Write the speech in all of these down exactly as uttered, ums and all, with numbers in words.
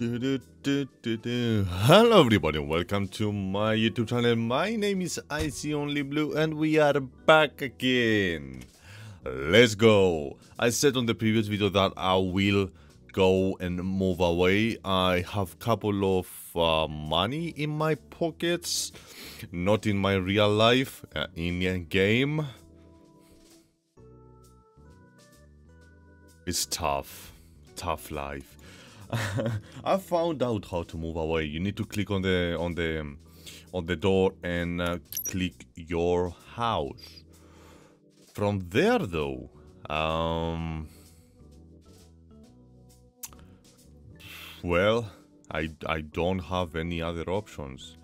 Do, do, do, do, do. Hello everybody and welcome to my YouTube channel. My name is ICOnlyBlue and we are back again. Let's go. I said on the previous video that I will go and move away. I have a couple of uh, money in my pockets, not in my real life, uh, in a game. It's tough, tough life. I found out how to move away. You need to click on the on the on the door and uh, click your house. From there, though, um, well, I I don't have any other options.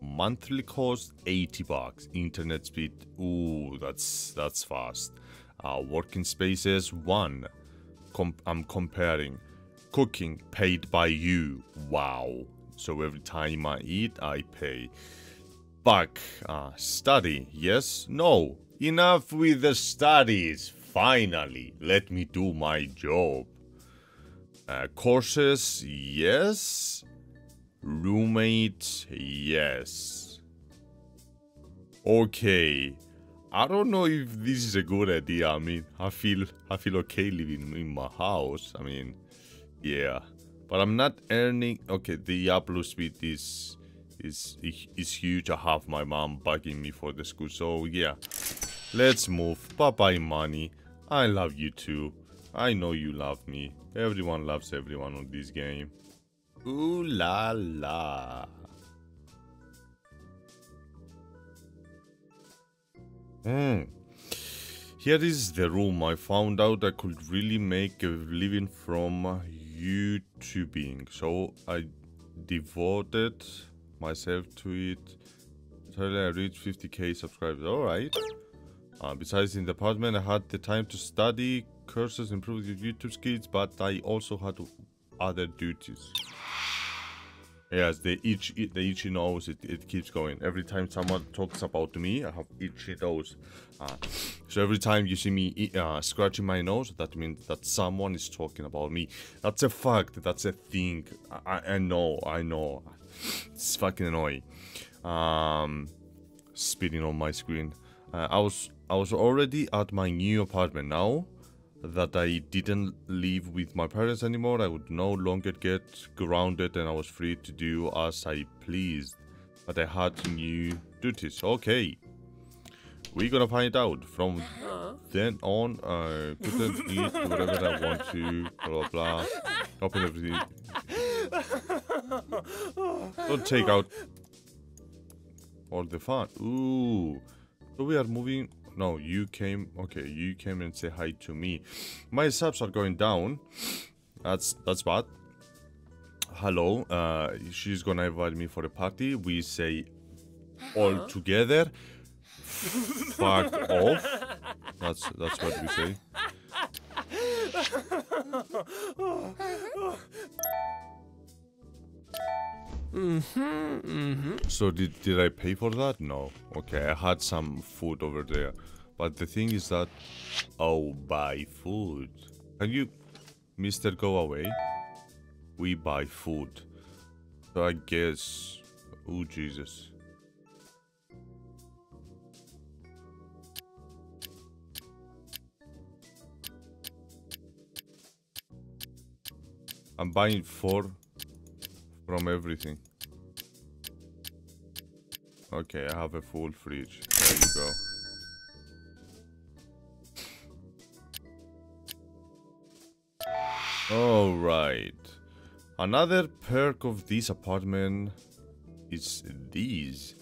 Monthly cost eighty bucks. Internet speed. Ooh, that's that's fast. Uh, working spaces one. Com I'm comparing. Cooking paid by you. Wow. So every time I eat, I pay. Back. Uh, study. Yes. No. Enough with the studies. Finally. Let me do my job. Uh, courses. Yes. Roommate. Yes. Okay. I don't know if this is a good idea. I mean, I feel, I feel okay living in my house. I mean... yeah, but I'm not earning. Okay, the upload speed is is is huge. I have my mom bugging me for the school, so yeah, let's move. Bye bye money. I love you too. I know you love me. Everyone loves everyone on this game. Ooh la la. Hmm. Here is the room. I found out I could really make a living from YouTubing, so I devoted myself to it. I reached fifty K subscribers. Alright. Uh, besides, in the apartment, I had the time to study, courses, improve your YouTube skills, but I also had other duties. Yes, the itch, the itchy nose, it, it keeps going. Every time someone talks about me, I have itchy nose. Uh, so every time you see me uh, scratching my nose, that means that someone is talking about me. That's a fact, that's a thing. I, I know, I know. It's fucking annoying. Um, spitting on my screen. Uh, I was, I was already at my new apartment now. That I didn't live with my parents anymore, I would no longer get grounded and I was free to do as I pleased. But I had new duties. Okay. We're gonna find out. From then on, I couldn't eat whatever I want to, blah, blah, blah. Open everything. Don't take out all the fun. Ooh. So we are moving... no, you came, okay, you came and say hi to me. My subs are going down. That's that's bad. Hello, uh, she's gonna invite me for a party. We say all together. Fuck off. That's that's what we say. Mm-hmm, mm-hmm. So did, did I pay for that? No. Okay, I had some food over there. But the thing is that... oh, buy food. Can you... Mister Go Away? We buy food. So I guess... oh, Jesus. I'm buying four... from everything. Okay, I have a full fridge. There you go. Alright. Another perk of this apartment is these.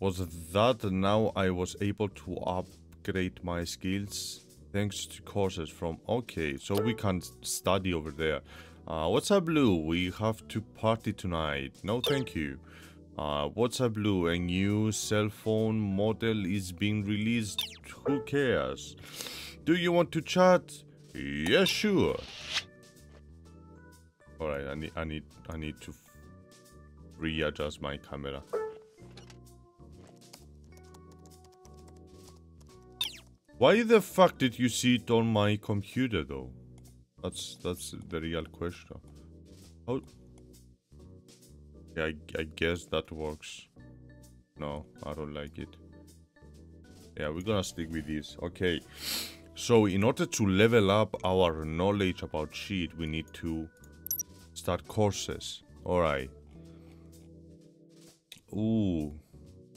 Was that now I was able to upgrade my skills thanks to courses from... okay, so we can study over there. Uh, what's up, Blue? We have to party tonight. No, thank you. Uh, what's up, Blue? A new cell phone model is being released. Who cares? Do you want to chat? Yeah, sure. All right, I need, I need, I need to readjust my camera. Why the fuck did you see it on my computer, though? That's, that's the real question. Oh. Yeah, I, I guess that works. No, I don't like it. Yeah, we're gonna stick with this. Okay. So, in order to level up our knowledge about shit, we need to start courses. Alright. Ooh.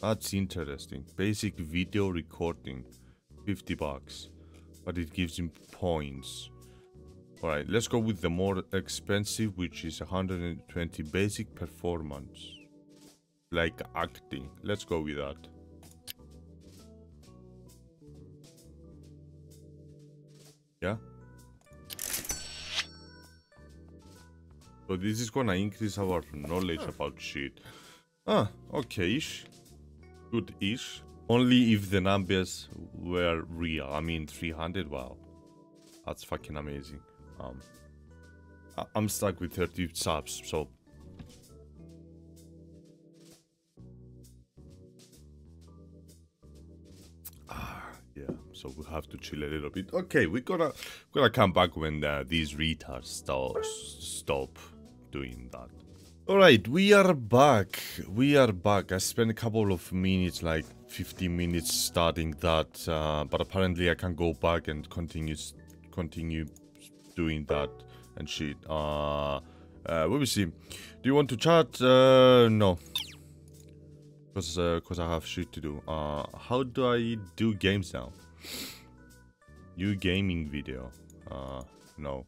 That's interesting. Basic video recording. fifty bucks. But it gives him points. Alright, let's go with the more expensive, which is one hundred twenty. Basic performance. Like acting. Let's go with that. Yeah. So this is gonna increase our knowledge about shit. Ah, okay-ish. Good-ish. Only if the numbers were real. I mean, three hundred, wow. That's fucking amazing. Um, I I'm stuck with thirty subs, so... So we have to chill a little bit. Okay, we're gonna gonna come back when uh, these retards stop stop doing that. All right, we are back. We are back. I spent a couple of minutes, like fifteen minutes, starting that, uh, but apparently I can go back and continue continue doing that and shit. Uh, uh, we will see. Do you want to chat? Uh, no. Cause uh, cause I have shit to do. Uh, how do I do games now? New gaming video. Uh, no.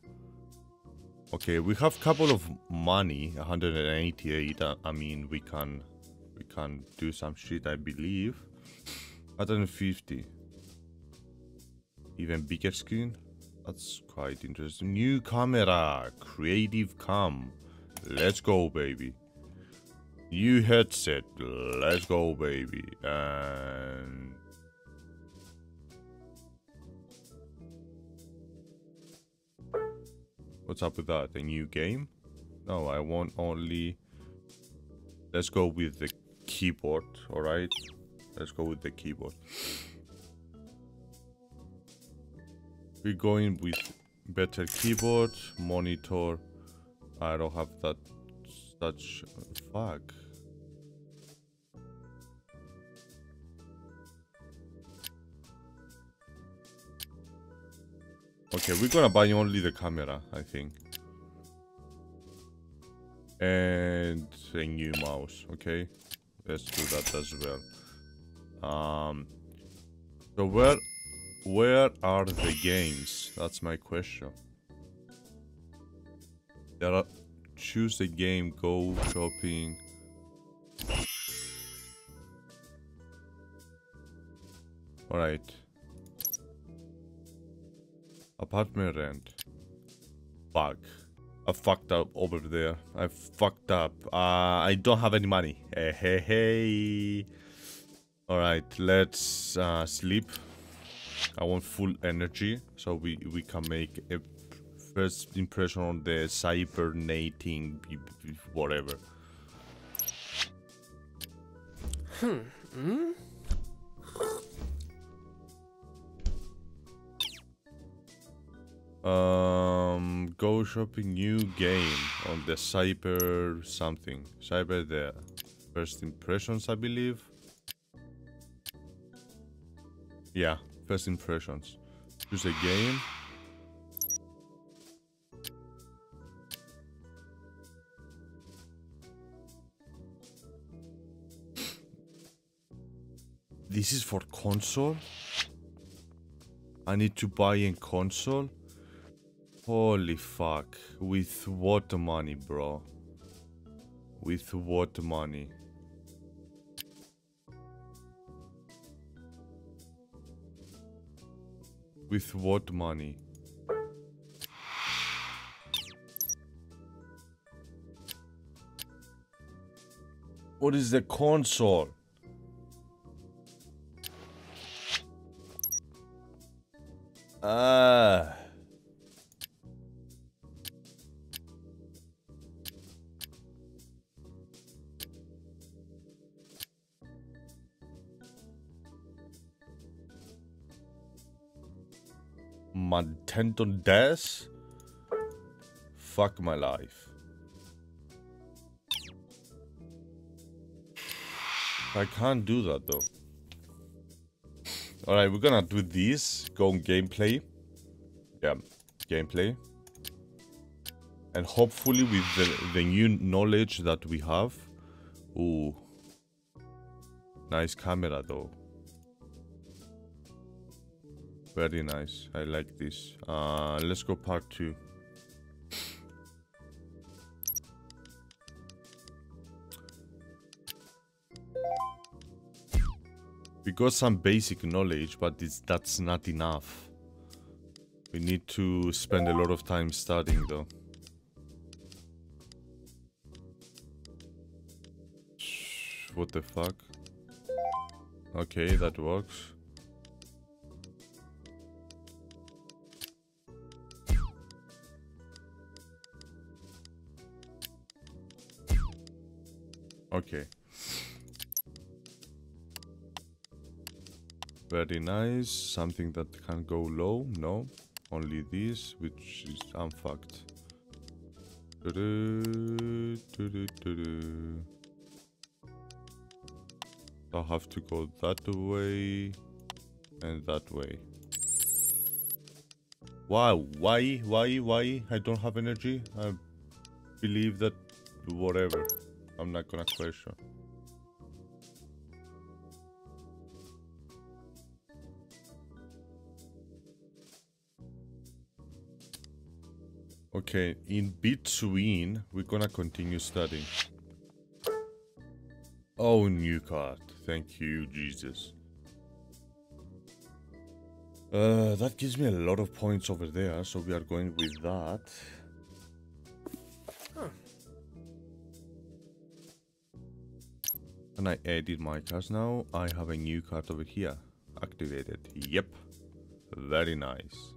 Okay, we have couple of money, one hundred eighty-eight. Uh, I mean, we can, we can do some shit, I believe. one hundred fifty. Even bigger screen. That's quite interesting. New camera, creative cam. Let's go, baby. New headset. Let's go, baby. And. What's up with that? A new game? No, I want only... Let's go with the keyboard, alright? Let's go with the keyboard. We're going with better keyboard, monitor. I don't have that... Such... Fuck. Okay, we're gonna buy only the camera, I think. And a new mouse, okay? Let's do that as well. Um, so where, where are the games? That's my question. There are, choose the game, go shopping. Alright. Apartment rent. Fuck. I fucked up over there. I fucked up. Uh, I don't have any money. Hey, hey, hey. Alright, let's uh, sleep. I want full energy so we, we can make a first impression on the cybernating whatever. Hmm. Hmm? Um, go shopping, new game on the cyber something. Cyber the first impressions, I believe. Yeah, first impressions. Choose a game. This is for console. I need to buy a console. Holy fuck, with what money, bro? With what money? With what money? What is the console? Ah... Nintendo D S? Fuck my life. I can't do that though. Alright, we're gonna do these. Go on gameplay. Yeah, gameplay. And hopefully with the, the new knowledge that we have. Ooh. Nice camera though. Very nice. I like this. Uh, let's go part two. We got some basic knowledge, but it's, that's not enough. We need to spend a lot of time studying though. What the fuck? Okay, that works. Okay. Very nice. Something that can go low. No. Only this, which is unfucked. I'll have to go that way and that way. Why? Why? Why? Why? I don't have energy. I believe that whatever. I'm not gonna question. Okay, in between, we're gonna continue studying. Oh, new card. Thank you, Jesus. Uh, that gives me a lot of points over there, so we are going with that. And I edit my cards now. I have a new card over here. Activated. Yep. Very nice.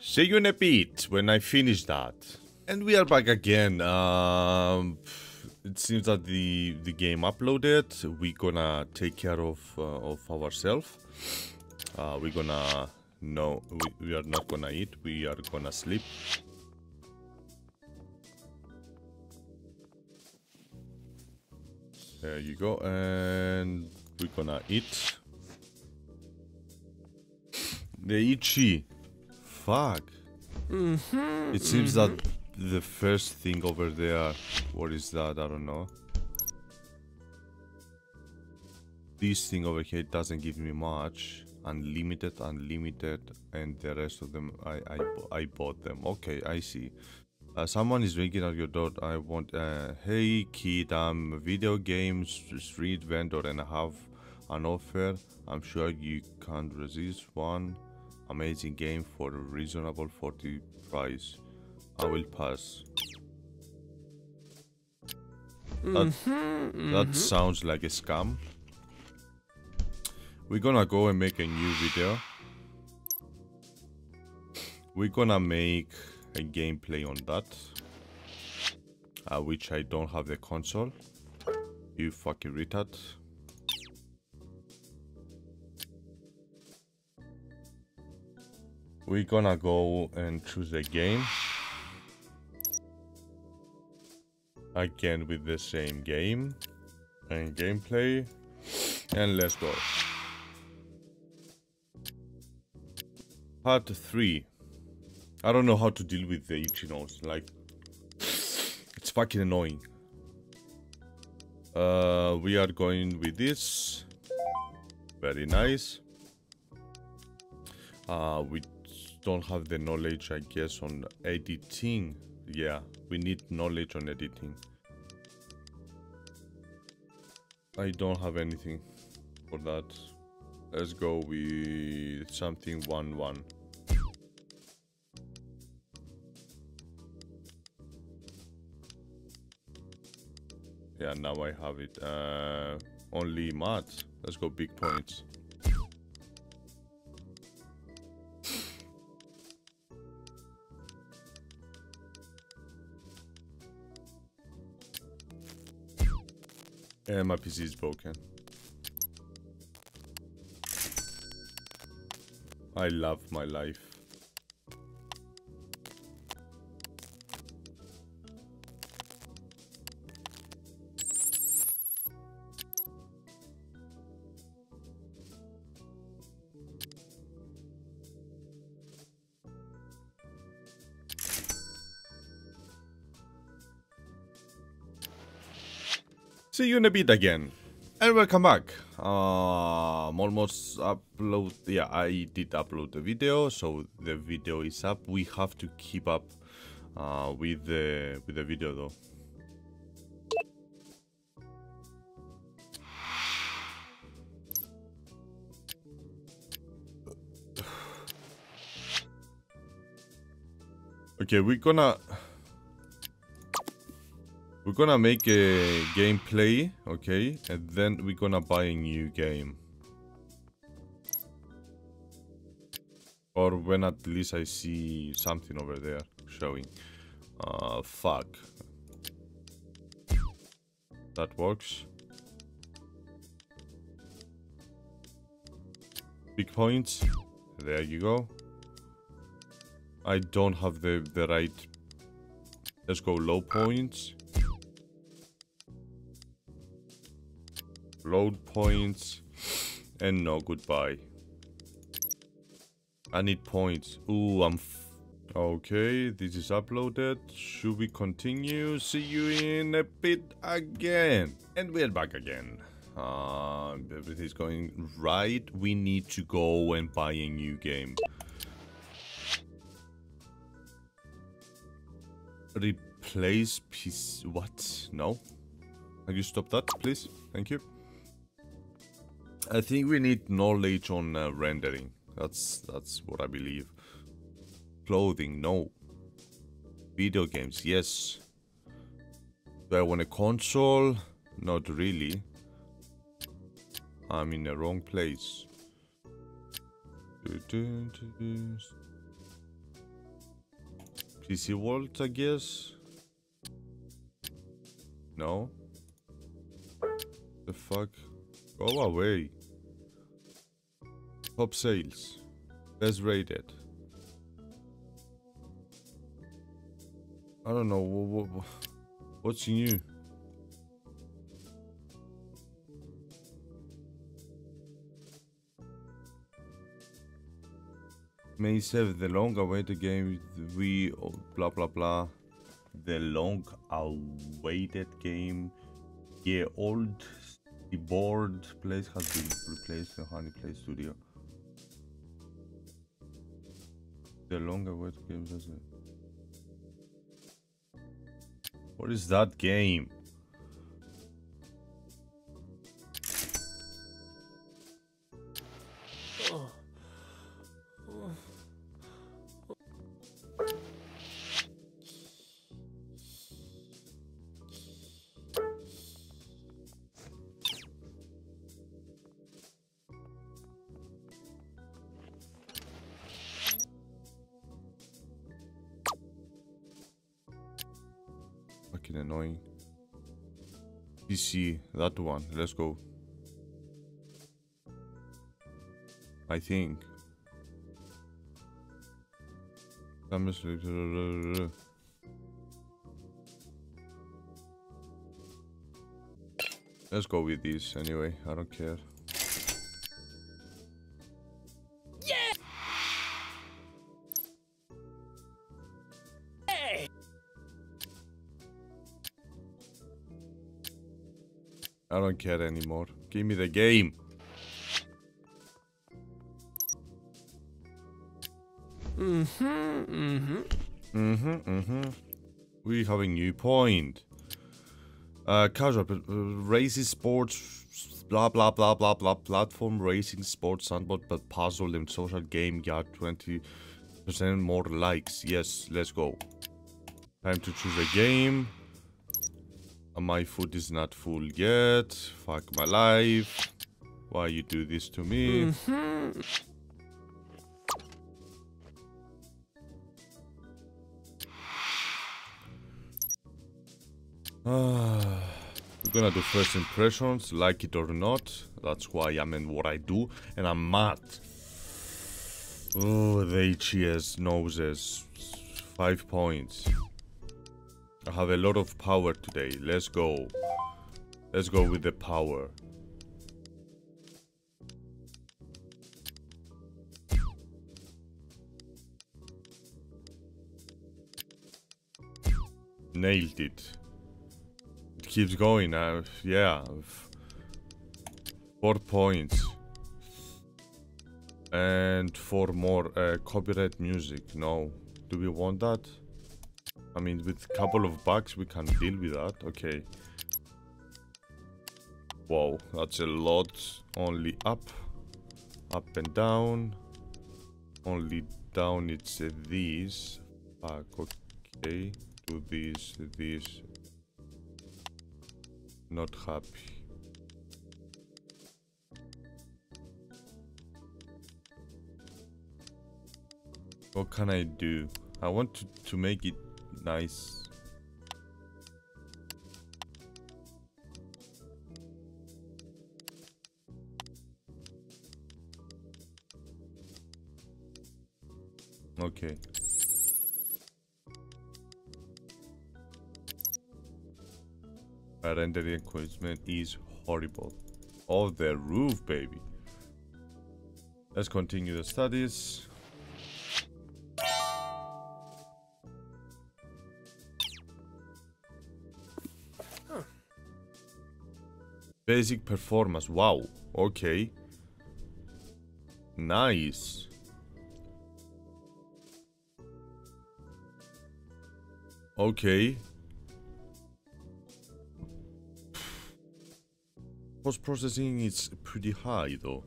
See you in a bit when I finish that. And we are back again. Um, it seems that the, the game uploaded. We're gonna take care of, uh, of ourselves. Uh, we're gonna... No, we, we are not gonna eat. We are gonna sleep. There you go, and we're gonna eat. The itchy. Fuck. Mm-hmm, it seems mm-hmm. that the first thing over there... What is that? I don't know. This thing over here doesn't give me much. Unlimited, unlimited, and the rest of them, I, I, I bought them. Okay, I see. Uh, someone is ringing at your door. I want, uh, hey kid, I'm a video games street vendor and I have an offer. I'm sure you can't resist. One amazing game for a reasonable forty price. I will pass. Mm-hmm, that, mm-hmm. that sounds like a scam. We're gonna go and make a new video. We're gonna make a gameplay on that, uh, which I don't have the console. You fucking retard. We're gonna go and choose a game again with the same game and gameplay, and let's go. Part three. I don't know how to deal with the itchy nose, like, it's fucking annoying. Uh, we are going with this. Very nice. Uh, we don't have the knowledge, I guess, on editing. Yeah, we need knowledge on editing. I don't have anything for that. Let's go with something one one. Yeah, now I have it. Uh, only mods. Let's go big points. And my P C is broken. I love my life. See you in a bit again. And welcome back. Uh, I'm almost upload. Yeah, I did upload the video, so the video is up. We have to keep up uh, with the with the video though. Okay, we're gonna we're gonna make a gameplay, okay, and then we're gonna buy a new game, or when at least I see something over there showing. Uh, fuck. That works. Big points. There you go. I don't have the, the right. Let's go low points. Load points. And no, goodbye. I need points. Ooh, I'm f okay, this is uploaded. Should we continue? See you in a bit again. And we're back again. Uh, everything's going right. We need to go and buy a new game. Replace piece. What? No. Can you stop that, please? Thank you. I think we need knowledge on uh, rendering. That's that's what I believe. Clothing, no. Video games, yes. Do I want a console? Not really. I'm in the wrong place. P C World, I guess. No. The fuck? Go away. Top sales. Best rated. I don't know. What, what, what's new? May seventh, the long awaited game. We oh, blah blah blah. The long awaited game. Yeah, old board place has been replaced by Honey Play Studio. The long awaited game has been. What is that game? Annoying. P C, that one. Let's go. I think. Let's go with these anyway. I don't care. I don't care anymore. Give me the game. Mm-hmm, mm-hmm. Mm-hmm, mm-hmm. We have a new point. Uh, casual, uh, racing sports, blah, blah, blah, blah, blah, platform, racing, sports, sandboard, but puzzle and social game got twenty percent more likes. Yes, let's go. Time to choose a game. My food is not full yet. Fuck my life. Why you do this to me? Mm-hmm. uh, we're gonna do first impressions, like it or not. That's why I'm in what I do, and I'm mad. Oh, the H E S noses. Five points. I have a lot of power today. Let's go. Let's go with the power. Nailed it. It keeps going. Uh, yeah. Four points. And four more. Uh, copyright music. No. Do we want that? I mean, with a couple of bucks, we can deal with that. Okay. Wow, that's a lot. Only up. Up and down. Only down it's uh, these. Fuck, okay. Do these, these. Not happy. What can I do? I want to, to make it nice. Okay. My rendering equipment is horrible. Oh, the roof, baby. Let's continue the studies. Huh. Basic performance. Wow. Okay. Nice. Okay. Post-processing is pretty high though.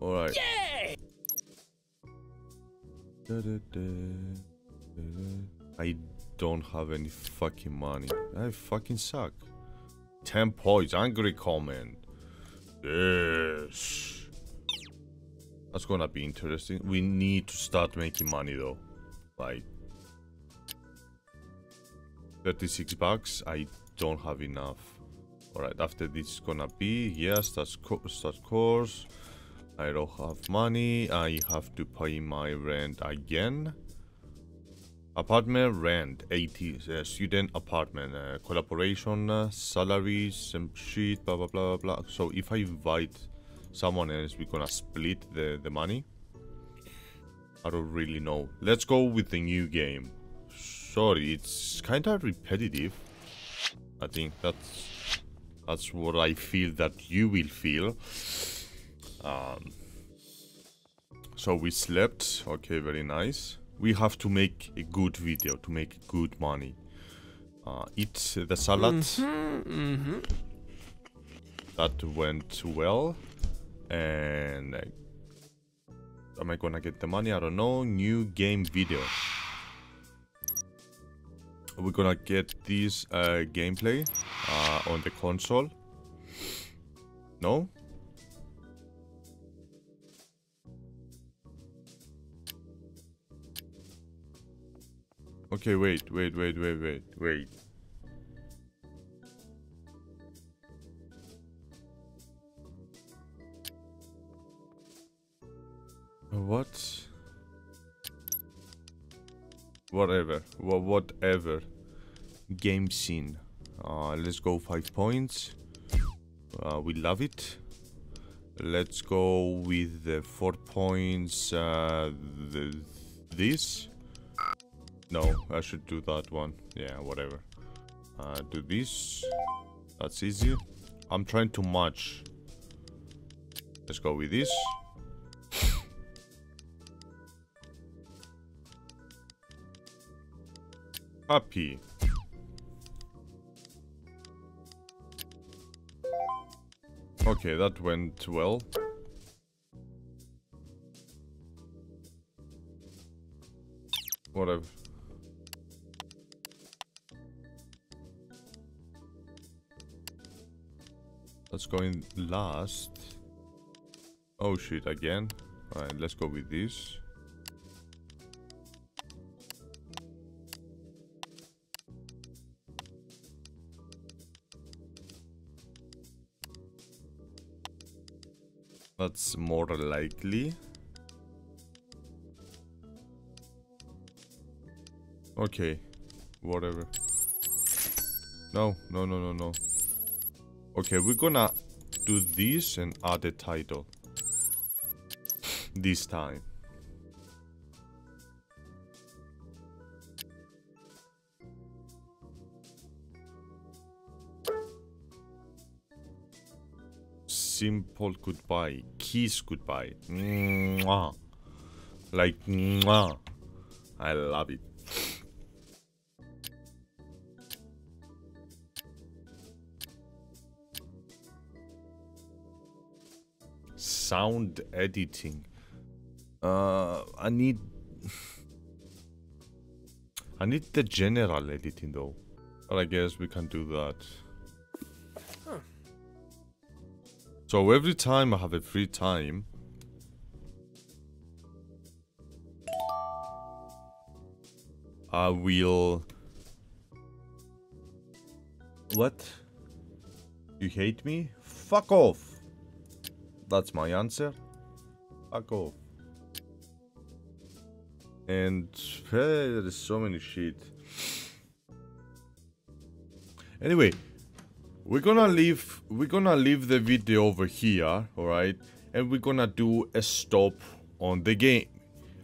Alright. Yeah! I don't have any fucking money. I fucking suck. Ten points, angry comment. Yes. That's gonna be interesting. We need to start making money though. Like thirty-six bucks, I don't have enough. Alright, after this is gonna be, yes, that's co start course. I don't have money. I have to pay my rent again. Apartment rent, eighty, uh, student apartment, uh, collaboration, uh, salaries, some shit, blah, blah, blah, blah, blah. So if I invite someone else, we're gonna split the, the money. I don't really know. Let's go with the new game. Sorry, it's kind of repetitive. I think that's that's what I feel that you will feel. Um, so we slept. Okay, very nice. We have to make a good video to make good money. Uh, eat the salad. Mm-hmm, mm-hmm. That went well. And... Uh, am I gonna get the money? I don't know. New game video. We're gonna get this uh, gameplay uh, on the console. No? Okay, wait, wait, wait, wait, wait, wait. What? Whatever. Well, whatever. Game scene. Uh, let's go five points. Uh, we love it. Let's go with the four points. Uh, the, this. No, I should do that one. Yeah, whatever. Uh, do this. That's easy. I'm trying to match. Let's go with this. Happy. Okay, that went well. Whatever. Let's go in last. Oh shit, again. Alright, let's go with this. That's more likely. Okay, whatever. No, no, no, no, no. Okay, we're gonna do this and add a title. This time. simple goodbye, kiss goodbye. Mwah. Like mwah. I love it. Sound editing. Uh, I need. I need the general editing though. But I guess we can do that. Huh. So every time I have a free time. I will. What? You hate me? Fuck off! That's my answer. Fuck off. And hey, there is so many shit. Anyway, we're gonna leave we're gonna leave the video over here, alright? And we're gonna do a stop on the game.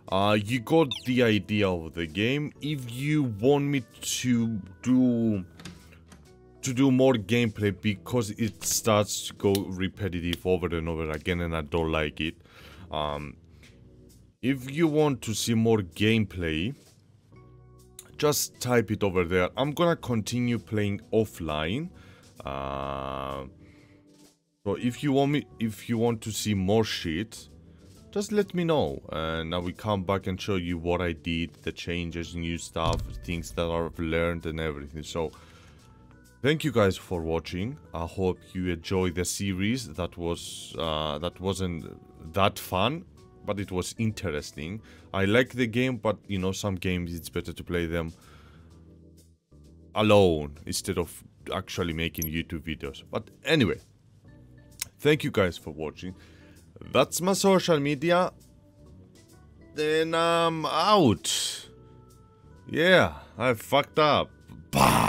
Uh you got the idea of the game. If you want me to do to do more gameplay, because it starts to go repetitive over and over again and I don't like it. Um If you want to see more gameplay, just type it over there. I'm gonna continue playing offline. Uh, so if you want me, if you want to see more shit, just let me know. And I will come back and show you what I did, the changes, new stuff, things that I've learned and everything. So thank you guys for watching. I hope you enjoyed the series. That was uh, that wasn't that fun. But it was interesting. I like the game, but you know, some games it's better to play them alone instead of actually making YouTube videos. But anyway, thank you guys for watching. That's my social media. Then I'm out. Yeah, I fucked up. Bah!